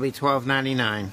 be $12.99.